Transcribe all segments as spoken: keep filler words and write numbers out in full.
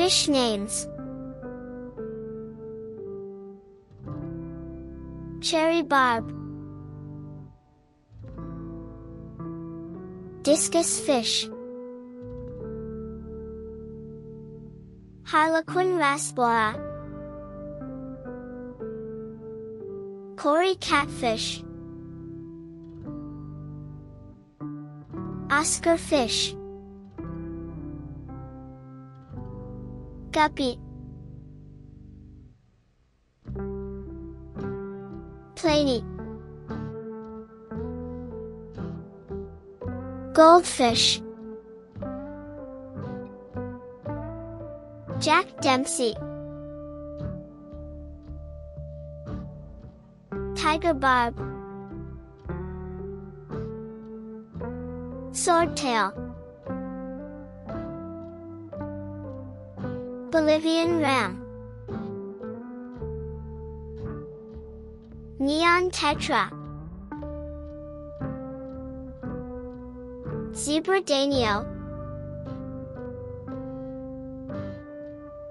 Fish names: cherry barb, discus fish, harlequin rasboa, Cory catfish, Oscar fish, guppy, pliny, goldfish, Jack Dempsey, tiger barb, swordtail, Bolivian ram, neon tetra, zebra daniel,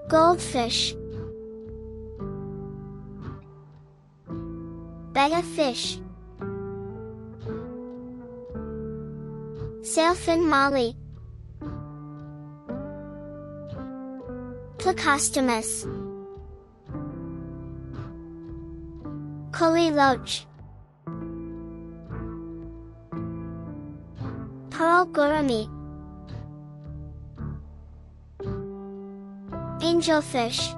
goldfish, betta fish, sailfin molly, placostomus, Collie loach, pearl gourami, angelfish,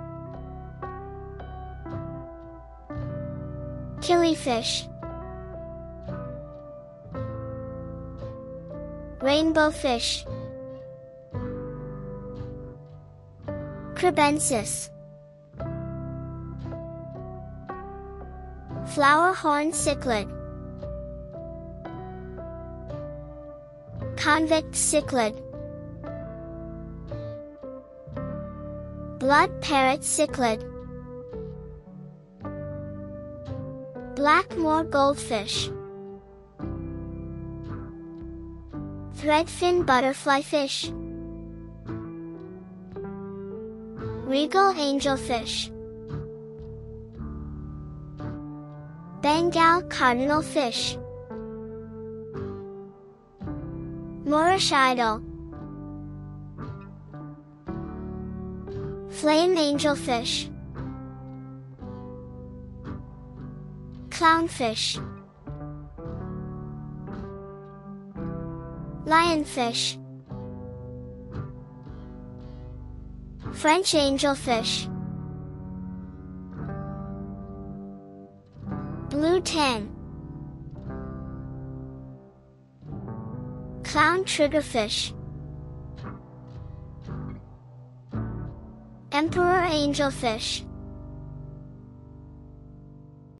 killifish, rainbow fish, cribensis, flower horn cichlid, convict cichlid, blood parrot cichlid, blackmore goldfish, threadfin butterfly fish, regal angelfish, Bengal cardinal fish, Moorish idol, flame angelfish, clownfish, lionfish, French angelfish, blue tang, clown triggerfish, emperor angelfish.